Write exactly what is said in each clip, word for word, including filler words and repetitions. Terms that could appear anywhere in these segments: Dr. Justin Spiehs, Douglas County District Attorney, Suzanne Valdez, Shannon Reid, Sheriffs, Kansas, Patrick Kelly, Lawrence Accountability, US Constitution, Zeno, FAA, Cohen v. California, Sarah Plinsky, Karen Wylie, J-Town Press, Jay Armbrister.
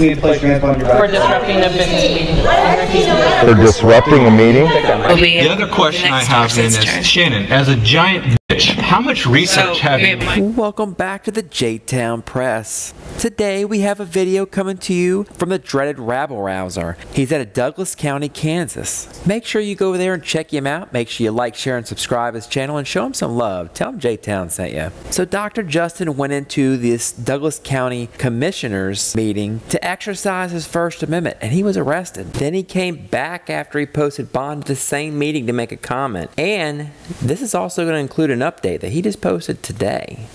need to place your hands behind your back. For disrupting a business meeting. For disrupting a meeting? The other question I have then is, Shannon, as a giant bitch, how much research have you? Welcome back to the J-Town Press. Today we have a video coming to you from the dreaded rabble-rouser. He's out of Douglas County, Kansas. Make sure you go over there and check him out. Make sure you like, share, and subscribe his channel and show him some love. Tell him J-Town sent you. So Doctor Justin went into this Douglas County Commissioners meeting to exercise his First Amendment, and he was arrested. Then he came back after he posted bond at the same meeting to make a comment. And this is also going to include an update that he just posted today.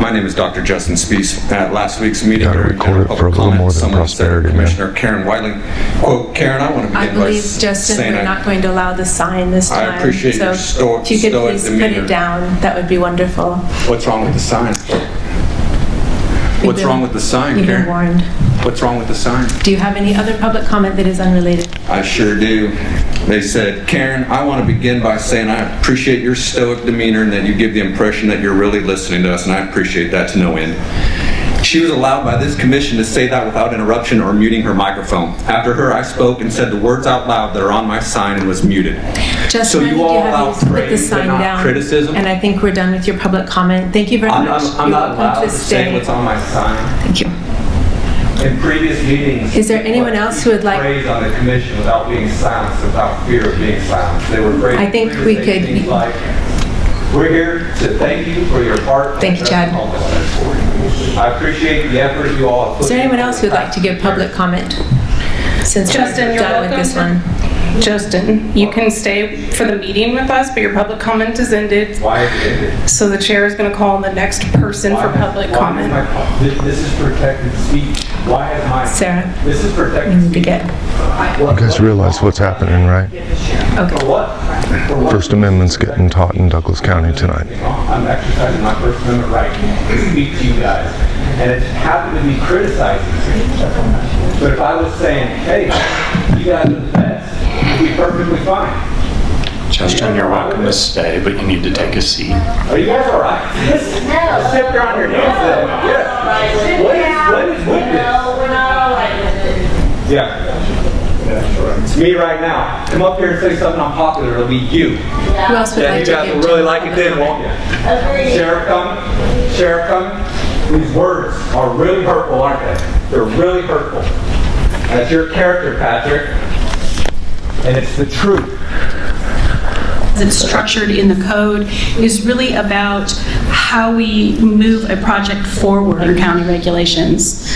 My name is Doctor Justin Spiehs. At last week's meeting during public comment, someone said Commissioner Karen Wylie, quote, Karen, I want to begin I believe, by Justin, saying we're not going to allow the sign this time. I appreciate so your stoic demeanor. If you could please put it down, that would be wonderful. What's wrong with the sign? What's been, wrong with the sign, Karen? Warned. What's wrong with the sign? Do you have any other public comment that is unrelated? I sure do. They said, Karen, I want to begin by saying I appreciate your stoic demeanor and that you give the impression that you're really listening to us, and I appreciate that to no end. She was allowed by this commission to say that without interruption or muting her microphone. After her, I spoke and said the words out loud that are on my sign and was muted. Justin, so you all allow praise and not down, criticism. And I think we're done with your public comment. Thank you very I'm much. Not, I'm You're not allowed to stay. say what's on my sign. Thank you. In previous meetings, is there anyone else who would like praise on the commission without being silenced, without fear of being silenced? They were praised. I think we could. Be like, we're here to thank you for your part. Thank you, Chad. I appreciate the effort you all have put. Is there anyone else who would like to give public comment? Since Justin, you're done with this one. Justin, you can stay for the meeting with us, but your public comment is ended. Why is it ended? So the chair is going to call on the next person why for public has, comment. My, this, this is protected speech. Why has my Sarah? This is protected speech. To get. You guys realize what's happening, right? Okay. For what? For what? First Amendment's getting taught in Douglas County tonight. I'm exercising my First Amendment right to speak to you guys, and it's happened to be criticizing. But if I was saying, hey, you guys are the best, be perfectly fine. Justin, you're welcome to stay, but you need to take a seat. Are you guys all right? No. Except you're on your hands. Yes. What is, what is with this? No, we're not all right with this. Yeah. It's me right now. Come up here and say something unpopular. It'll be you. Yeah. Who else would yeah, like you guys to will really like it then, won't you? Agreed. Sheriff coming. Sheriff coming. These words are really hurtful, aren't they? They're really hurtful. That's your character, Patrick. And it's the truth. It's structured in the code is really about how we move a project forward under county regulations.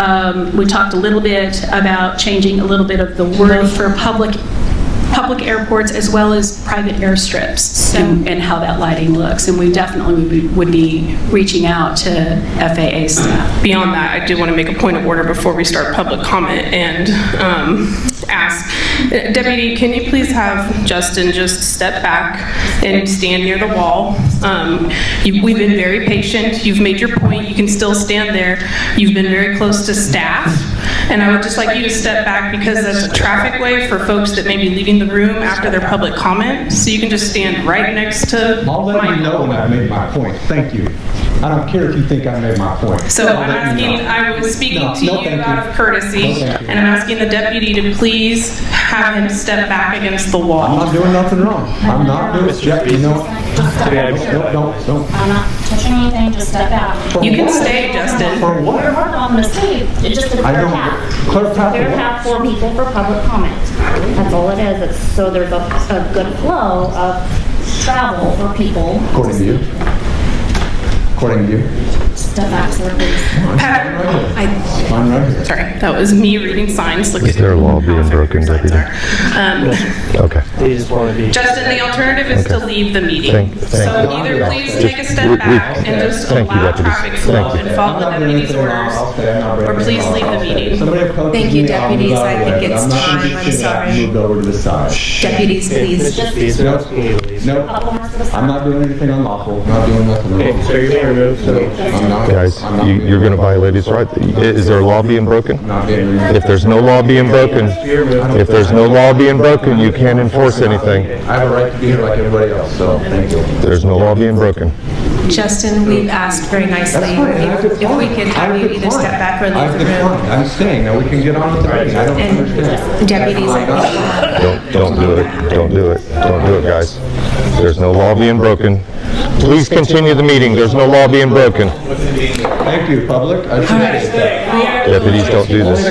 Um, we talked a little bit about changing a little bit of the word for public public airports as well as private airstrips, so, and, and how that lighting looks. And we definitely would be reaching out to F A A staff. Beyond that, I do want to make a point of order before we start public comment and um, ask, Deputy, can you please have Justin just step back and stand near the wall? Um, you, we've been very patient. You've made your point. You can still stand there. You've been very close to staff. And I would just like you to step back because that's a traffic way for folks that may be leaving the room after their public comment. So you can just stand right next to I'll let you know when I made my point. Thank you. I don't care if you think I made my point. So I'll I'm asking, you know. I was speaking no, to no, you out you. of courtesy, no, and I'm asking the deputy to please have him step back against the wall. I'm not doing nothing wrong. I'm not doing it, Jeff. You know, don't, don't, don't, don't. I'm not touching anything, just step out. For you can what? stay, Justin. For what? We're on the state. It's just a clear path. Clear path. Clear path for people for public comment. That's all it is. It's, so there's a, a good flow of travel for people. According to you. According to you. Step back, sir, please. Pat, I, I, sorry, that was me reading signs. Look is at there a law being broken, Deputy? Um, okay. Justin, the alternative is okay. to leave the meeting. Thank, thank so you. either please just take a step we, back we, and just thank allow you, traffic flow and follow the deputy's orders, or please leave the meeting. Thank you, deputies. I think it's time. I'm sorry. Deputies, please. Just no, I'm not doing anything unlawful. I'm not doing nothing unlawful. So you're removed, so I'm not, Guys, I'm not you, you're going to violate his right. Is there a law being broken? If there's no law being broken, if there's no law being broken, you can't enforce anything. I have a right to be here like everybody else, so thank you. There's no law being broken. Justin, we've asked very nicely if, if we could have you either step back or leave I've the room. Declined. I'm staying. Now we can get on with the meeting. I don't and understand. Deputies, I think. Don't, don't do it. Don't do it. Don't do it, guys. There's no law being broken. Please continue the meeting. There's no law being broken. Thank you, public. I appreciate that. Deputies, don't do this.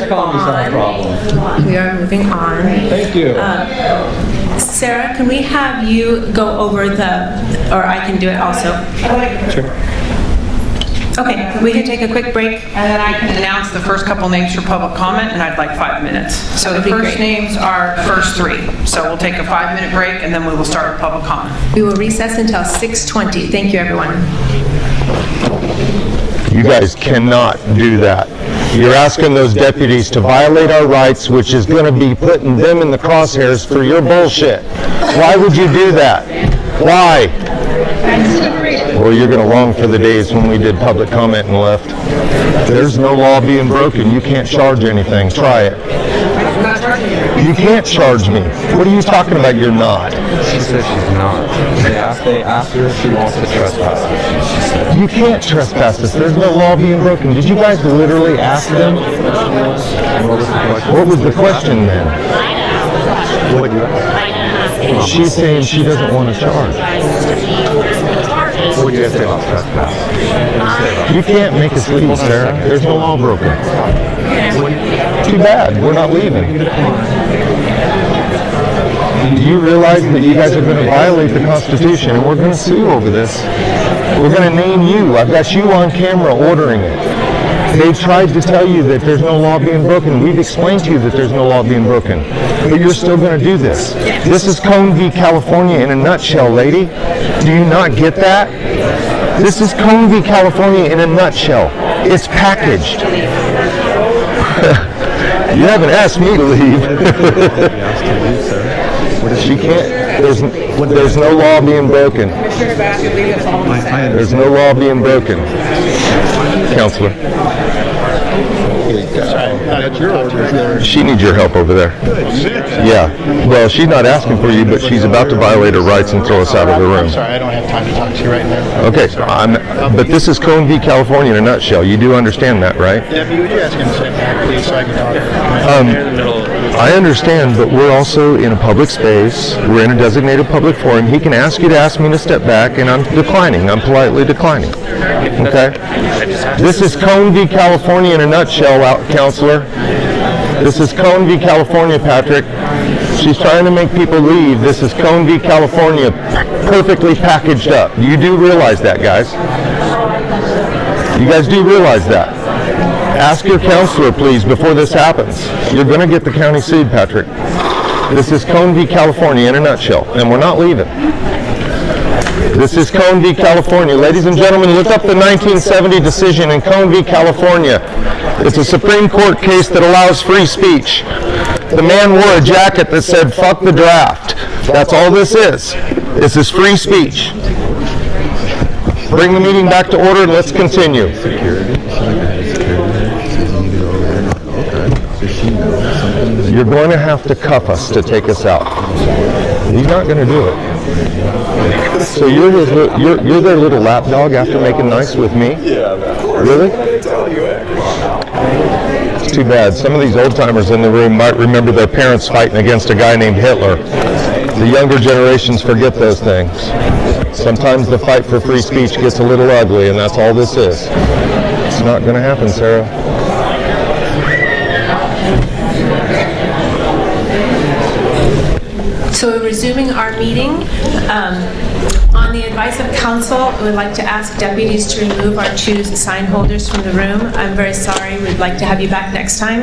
We are moving on. Thank you. Uh, Sarah, can we have you go over the, or I can do it also. Sure. Okay, we can take a quick break. And then I can announce the first couple names for public comment, and I'd like five minutes. So the first names are first three. So we'll take a five minute break, and then we will start with public comment. We will recess until six twenty. Thank you, everyone. You guys cannot do that. You're asking those deputies to violate our rights, which is going to be putting them in the crosshairs for your bullshit. Why would you do that? Why? Well, you're going to long for the days when we did public comment and left. There's no law being broken. You can't charge anything. Try it. You can't charge me. What are you talking about? You're not. She said she's not. They asked, they asked her if she wants to trespass us. She said, you can't trespass us. There's no law being broken. Did you guys literally ask them? What was the question then? What? She's saying she doesn't want to charge. What do you say about trespass? You can't make us leave, Sarah. There's no law broken. Too bad. We're not leaving. Do you realize that you guys are going to violate the Constitution and we're going to sue over this? We're going to name you. I've got you on camera ordering it. They tried to tell you that there's no law being broken. We've explained to you that there's no law being broken. But you're still going to do this. This is Cohen v. California in a nutshell, lady. Do you not get that? This is Cohen v. California in a nutshell. It's packaged. You haven't asked me to leave. She can't. There's, there's no law being broken. There's no law being broken. Counselor. She needs your help over there. Yeah. Well, she's not asking for you, but she's about to violate her rights and throw us out of the room. I'm sorry, I don't have time to talk to you right now. Okay. I'm, but this is Cohen v. California in a nutshell. You do understand that, right? Debbie, would you ask him to sit back, please, so I can talk? I understand, but we're also in a public space. We're in a designated public forum. He can ask you to ask me to step back, and I'm declining. I'm politely declining. Okay? This is Cohen v. California in a nutshell, out, counselor. This is Cohen v. California, Patrick. She's trying to make people leave. This is Cohen v. California, perfectly packaged up. You do realize that, guys. You guys do realize that. Ask your counselor, please, before this happens. You're going to get the county sued, Patrick. This is Cohen v. California in a nutshell, and we're not leaving. This is Cohen v. California. Ladies and gentlemen, look up the nineteen seventy decision in Cohen v. California. It's a Supreme Court case that allows free speech. The man wore a jacket that said, "Fuck the draft." That's all this is. This is free speech. Bring the meeting back to order and let's continue. You're going to have to cuff us to take us out. He's not going to do it. So you're, his, you're, you're their little lapdog after making nice with me? Yeah, of course. Really? Too bad. Some of these old-timers in the room might remember their parents fighting against a guy named Hitler. The younger generations forget those things. Sometimes the fight for free speech gets a little ugly, and that's all this is. It's not going to happen, Sarah. So we're resuming our meeting. Um, on the advice of council, I would like to ask deputies to remove our two sign holders from the room. I'm very sorry. We'd like to have you back next time.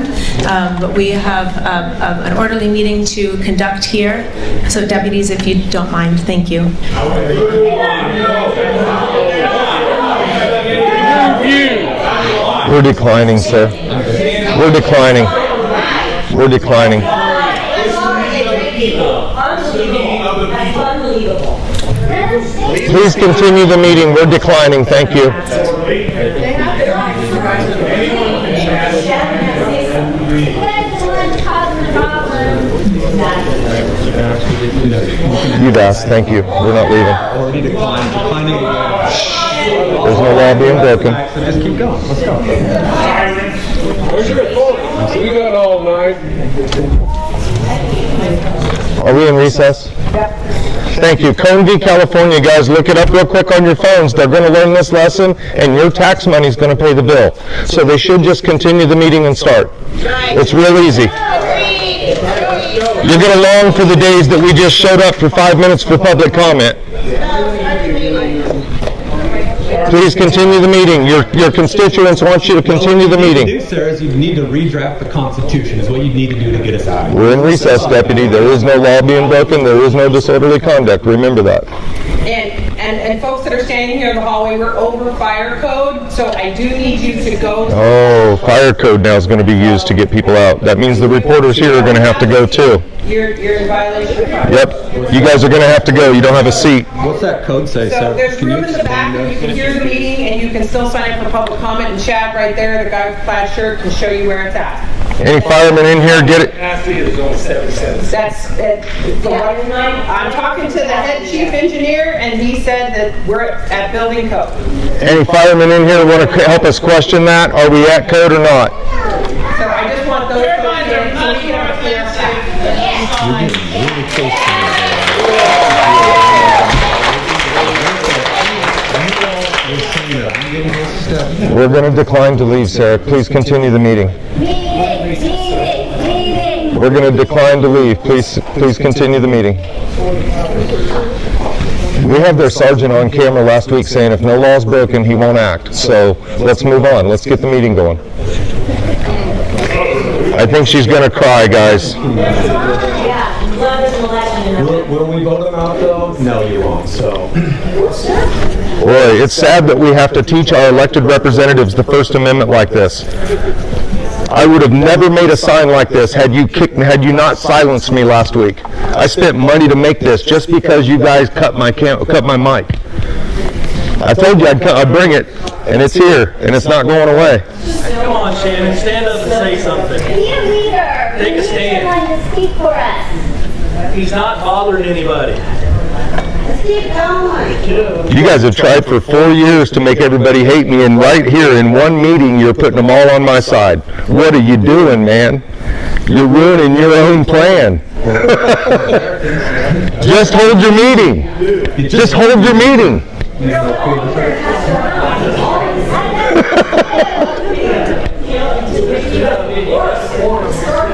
Um, but we have um, um, an orderly meeting to conduct here. So deputies, if you don't mind, thank you. We're declining, sir. We're declining. We're declining. Please continue the meeting. We're declining. Thank you. You've asked. Thank you. We're not leaving. There's no law being broken. Just keep going. Let's go. Where's your phone? We got all night. Are we in recess? Yep. Thank you. Cohen v. California, guys, look it up real quick on your phones. They're going to learn this lesson, and your tax money is going to pay the bill. So they should just continue the meeting and start. It's real easy. You're going to long for the days that we just showed up for five minutes for public comment. Please continue the meeting. Your your constituents want you to continue the meeting. What you need to do, sir, is you need to redraft the Constitution is what you need to do to get us out of here. We're in recess, Deputy. There is no law being broken. There is no disorderly conduct. Remember that. And and, and folks that are standing here in the hallway, we're over fire code, so I do need you to go. Oh, fire code now is going to be used to get people out. That means the reporters here are going to have to go, too. You're, you're in violation of fire. Yep. You guys are going to have to go. You don't have a seat. What's that code say, sir? So there's room in the back that you can hear the meeting, and you can still sign up for public comment. And Chad right there, the guy with the plaid shirt, can show you where it's at. Any firemen in here, get it. That's it. Yeah. I'm talking to the head chief engineer, and he said that we're at building code. Any firemen in here want to help us question that? Are we at code or not? So I just want those folks here to lead our clear staff. We're going to decline to leave, Sarah. Please continue the meeting. We're going to decline to leave. Please, please continue the meeting. We have their sergeant on camera last week saying if no law's broken, he won't act. So let's move on. Let's get the meeting going. I think she's going to cry, guys. Will, will we vote them out, though? No, you won't. So, boy, it's sad that we have to teach our elected representatives the First Amendment like this. I would have never made a sign like this had you kicked, had you not silenced me last week. I spent money to make this just because you guys cut my cam cut my mic. I told you I'd, cut, I'd bring it, and it's here, and it's not going away. Come on, Shannon, stand up and say something. Be a leader. Take a stand. We need someone to speak for us. He's not bothering anybody. You guys have tried for four years to make everybody hate me, and right here in one meeting, you're putting them all on my side. What are you doing, man? You're ruining your own plan. Just hold your meeting. Just hold your meeting.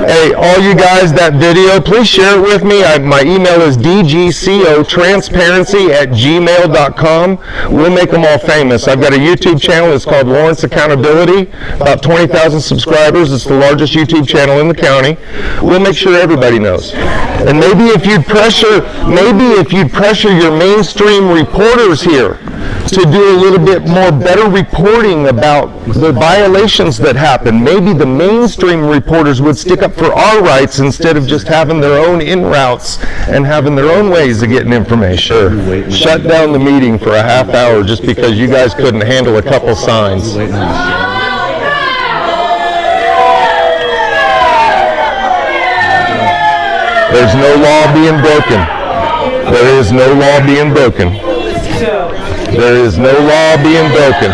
Hey, all you guys, that video, please share it with me. I, my email is d g c o transparency at gmail dot com. We'll make them all famous. I've got a YouTube channel. It's called Lawrence Accountability. About twenty thousand subscribers. It's the largest YouTube channel in the county. We'll make sure everybody knows. And maybe if you'd pressure, maybe if you'd pressure your mainstream reporters here to do a little bit more better reporting about the violations that happen, maybe the mainstream reporters would stick up for our rights instead of just having their own in routes and having their own ways of getting information. Sure. Shut down the meeting for a half hour just because you guys couldn't handle a couple signs. There's no law being broken. There is no law being broken. There is no law being broken.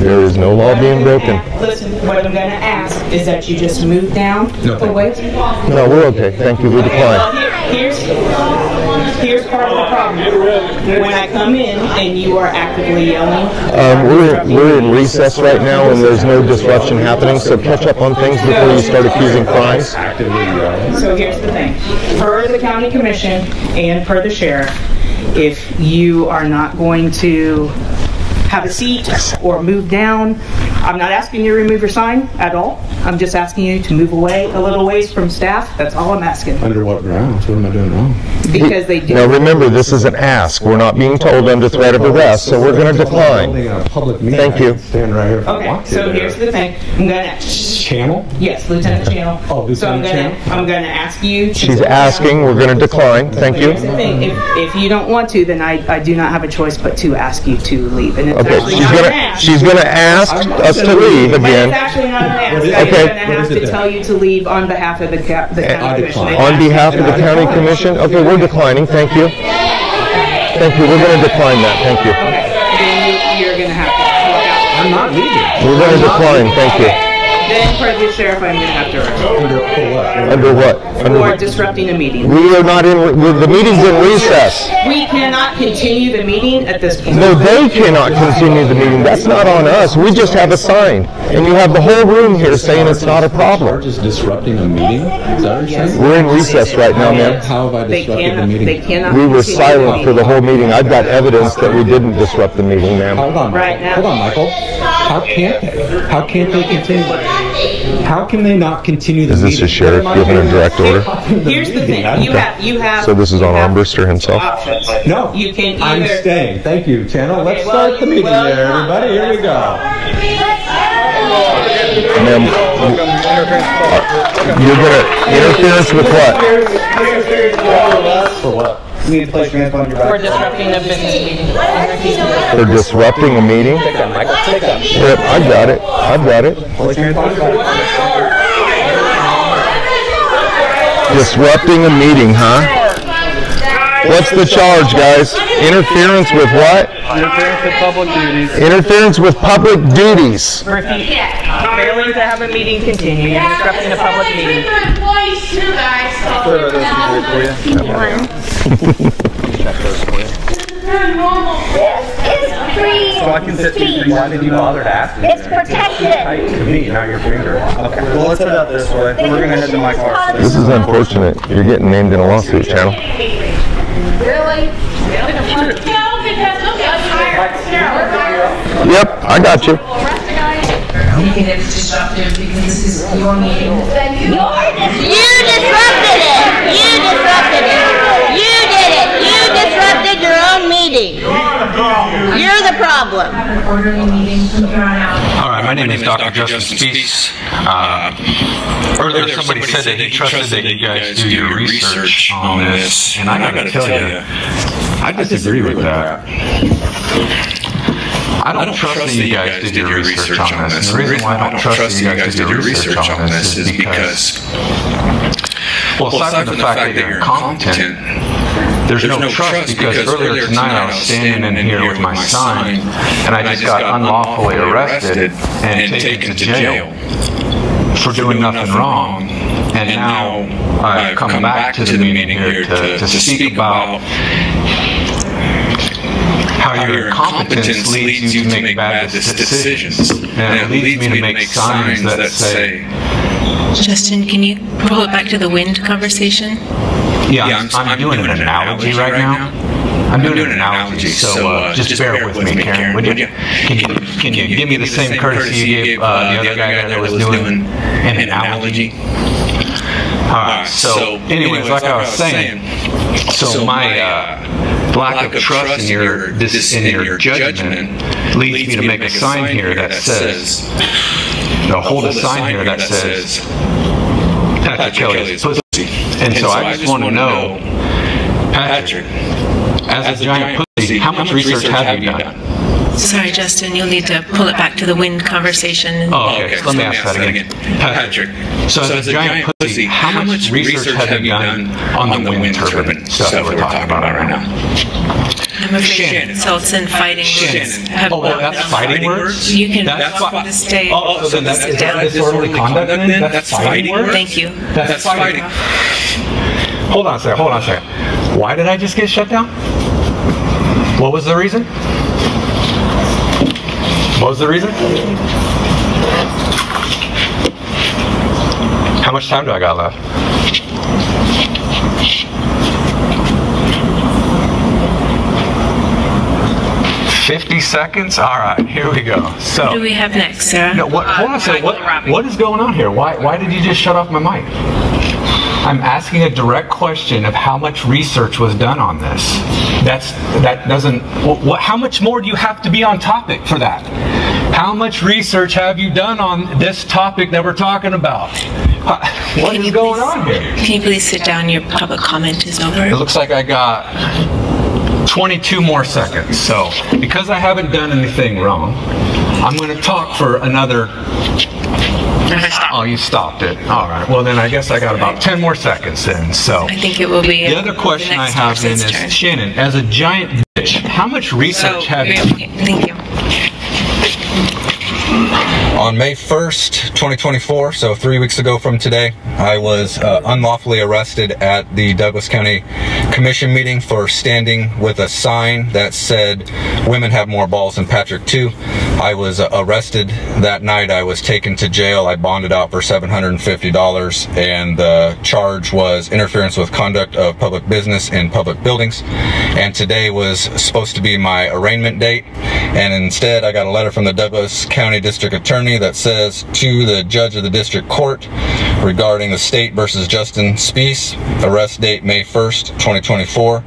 There is no law being broken. Listen, what I'm going to ask is that you just move down. No, for wait. No, we're okay. Thank you. We decline. Okay, well, here, here's, here's part of the problem. When I come in and you are actively yelling. Um, we're, we're in recess right now and there's no disruption happening, so catch up on things before you start accusing crimes. So here's the thing. Per the county commission and per the sheriff, if you are not going to have a seat or move down, I'm not asking you to remove your sign at all. I'm just asking you to move away a little ways from staff. That's all I'm asking. Under what grounds? What am I doing wrong? Because they do. Now remember, this is an ask. We're not being told under threat of arrest, so we're going to decline. Thank you. Stand right here. Okay. So here's the thing. I'm going to channel. Yes, Lieutenant Channel. Oh, so I'm going to I'm going to ask you. To She's asking. We're going to decline. Thank you. Here's the thing. If if you don't want to, then I I do not have a choice but to ask you to leave. And it's okay. She's going to she's going to ask us to leave again. It's actually not an ask. I'm okay. going to have to tell you to leave on behalf of the, ca the county commission. On behalf of the county commission. Okay, we're declining. Thank you. Thank you. We're going to decline that. Thank you. Okay. Then you, you're going to have to walk out. I'm not leaving. We're going to decline. Thank okay. you. Then, for the sheriff, I'm going to have to arrest. Under what? Under what? For disrupting a meeting. We are not in. The meeting's in recess. We cannot continue the meeting at this point. No, they cannot continue the meeting. That's not on us. We just have a sign, and you have the whole room here saying it's not a problem. Just disrupting a meeting. Is that what you're saying? We're in recess right now, ma'am. How have I disrupted the meeting? They cannot. We were silent for the whole meeting. I've got evidence that we didn't disrupt the meeting, ma'am. Hold on. Right now. Hold on, Michael. How can't they? How can't they continue? How can they not continue the meeting? Is this a sheriff giving a direct order? Here's the thing. You have, you have. So this is on Armbrister himself? Options. No. You can either. I'm staying. Thank you, Channel. Okay, Let's well, start the meeting well, there, everybody. Here we go. Ma'am, you're going to interference with what? For what? You need to place your hands on your back. For disrupting a business meeting. For disrupting a meeting? Take that, Michael. Take that. Yep, I got it. I got it. Place your hands on your back. Disrupting a meeting, huh? What's the charge, guys? Interference with what? Interference with public duties. Interference with public duties. Failing to have a meeting continue. Disrupting a public meeting. So I can sit through. Why did you bother to ask me? It's protected. To me, not your finger. Okay. Well, let's head out this way. We're gonna head to my car. This is unfortunate. You're getting named in a lawsuit, Channel. Really? Yep, I got you. It was disruptive because this is your meeting. You disrupted it. You disrupted it. You did it. You disrupted your own meeting. You're the problem. All right, my name is Doctor Justin Spiehs. Uh, earlier somebody said that he trusted that you guys do your research on this, and I gotta tell you, I disagree with that. I don't, I don't trust, trust that you guys did your research on this. And the reason why I don't trust that you guys did your research on this is because, well, aside from the fact that you're incompetent, there's, there's no, no trust because, because earlier tonight I was standing in here with my son, and I just, I just got, got unlawfully arrested and, and taken to jail for doing nothing wrong. And now I've come, come back to the meeting here to, to speak about how your incompetence leads you to make bad decisions, and it leads me to make signs that say... Justin, can you pull it back to the wind conversation? Yeah, I'm, I'm doing an analogy right now. I'm doing an analogy, so uh, just bear with me, Karen, would you? Can you, can you give me the same courtesy you gave uh, the other guy that was doing an analogy? Alright, so anyways, like I was saying, so my... Uh, Lack of, of trust, trust in your, this, in your judgment leads, leads me to make, make a sign here that says, no, hold a sign here that says, Patrick Kelly is pussy. And, and so, so I just, just want to know, Patrick, as, as a giant, giant pussy, how much research have you done? done? Sorry, Justin, you'll need to pull it back to the wind conversation. Oh, okay. okay. So let, so me, let ask me ask that again. Patrick, Patrick so, so as a giant pussy, how much research have you done on the wind turbine stuff that we're talking about right now? I'm afraid insults and fighting words. Oh, well, that's fighting words? You can that's walk on the stage. Oh, so then that's disorderly conduct then? That's fighting words? Thank you. That's fighting. Hold on a second, hold on a second. Why did I just get shut down? What was the reason? What was the reason? How much time do I got left? fifty seconds? All right, here we go. So, what do we have next, Sarah? No, what, hold on a second. What, what is going on here? Why, why did you just shut off my mic? I'm asking a direct question of how much research was done on this. That's, that doesn't, what, how much more do you have to be on topic for that? How much research have you done on this topic that we're talking about? What is going on here? Can you please sit down? Your public comment is over. It looks like I got twenty-two more seconds. So, because I haven't done anything wrong, I'm going to talk for another... Oh, you stopped it. All right. Well, then I guess I got about ten more seconds then. So, I think it will be... The other question I have then is, Shannon, as a giant How much research oh, have you? Thank you. On May first, twenty twenty-four, so three weeks ago from today, I was uh, unlawfully arrested at the Douglas County Commission meeting for standing with a sign that said, "Women have more balls than Patrick too." I was uh, arrested that night. I was taken to jail. I bonded out for seven hundred fifty dollars, and the charge was interference with conduct of public business in public buildings. And today was supposed to be my arraignment date, and instead I got a letter from the Douglas County District Attorney that says, "To the judge of the district court regarding the state versus Justin Spiehs, arrest date May first, twenty twenty-four.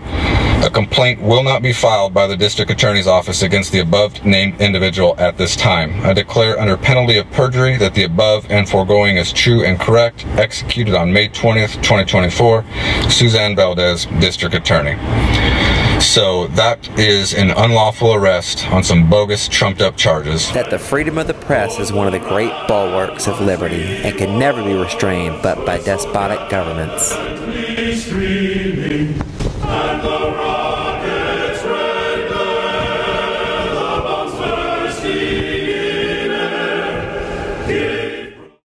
A complaint will not be filed by the district attorney's office against the above named individual at this time. I declare under penalty of perjury that the above and foregoing is true and correct. Executed on May twentieth, twenty twenty-four. Suzanne Valdez, district attorney." So that is an unlawful arrest on some bogus, trumped-up charges. That the freedom of the press is one of the great bulwarks of liberty and can never be restrained but by despotic governments.